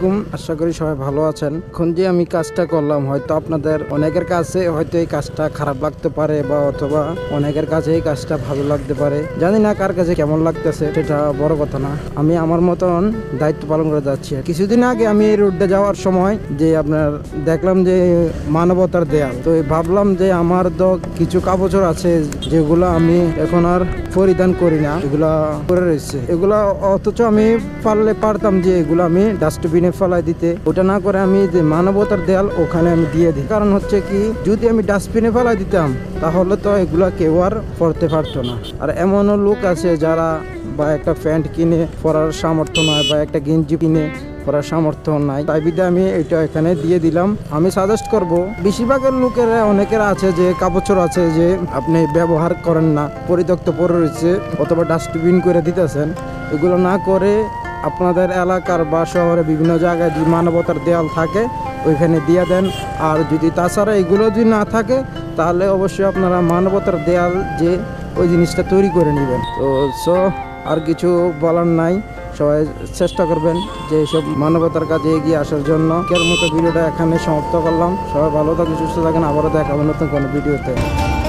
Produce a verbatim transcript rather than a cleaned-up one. আলাইকুম, আশা করি সবাই ভালো আছেন। এখন যে আমি কাজটা করলাম, হয়তো আপনাদের অনেকের কাছে হয়তো এই কাজটা খারাপ লাগতে পারে বা অথবা অনেকের কাছে এই কাজটা ভালো লাগতে পারে, জানি না কার কাছে কেমন লাগতেছে, সেটা বড় কথা না। আমি আমার মতন দায়িত্ব পালন করে যাচ্ছি। কিছুদিন আগে আমি এই রোডে যাওয়ার সময় যে আপনার দেখলাম যে মানবতার দেয়াল, তো ভাবলাম যে আমার তো কিছু কাপড় আছে যেগুলো আমি এখন আর পরিধান করি না, এগুলা পরে রয়েছে এগুলা, অথচ আমি পারলে পারতাম যে এগুলো আমি ডাস্টবিনে ফেলাই দিতে, ওটা না করে আমি যে মানবতার দেয়াল ওখানে আমি দিয়ে দিই। কারণ হচ্ছে কি, যদি আমি ডাস্টবিনে ফেলাই দিতাম তাহলে তো এগুলা কেউ আর পড়তে পারতো না। আর এমনও লোক আছে যারা বা একটা প্যান্ট কিনে পরার সামর্থ্য নয় বা একটা গেঞ্জি কিনে পরার সামর্থ্য নাই, তাই বিধে আমি এটা এখানে দিয়ে দিলাম। আমি সাজেস্ট করব, বেশিরভাগের লোকেরা অনেকের আছে যে কাপড়চোর আছে যে আপনি ব্যবহার করেন না, পরিত্যক্ত পড়ে রয়েছে অথবা ডাস্টবিন করে দিতেছেন, এগুলো না করে আপনাদের এলাকার বা শহরে বিভিন্ন জায়গায় যে মানবতার দেয়াল থাকে ওইখানে দিয়ে দেন। আর যদি তাছাড়া এগুলো যদি না থাকে তাহলে অবশ্যই আপনারা মানবতার দেয়াল যে ওই জিনিসটা তৈরি করে নেবেন। তো সো আর কিছু বলার নাই, সবাই চেষ্টা করবেন যে এইসব মানবতার কাজে এগিয়ে আসার জন্য। এর মতো ভিডিওটা এখানে সমাপ্ত করলাম। সবাই ভালো থাকেন, সুস্থ থাকেন, আবারও দেখাবো নতুন কোনো ভিডিওতে।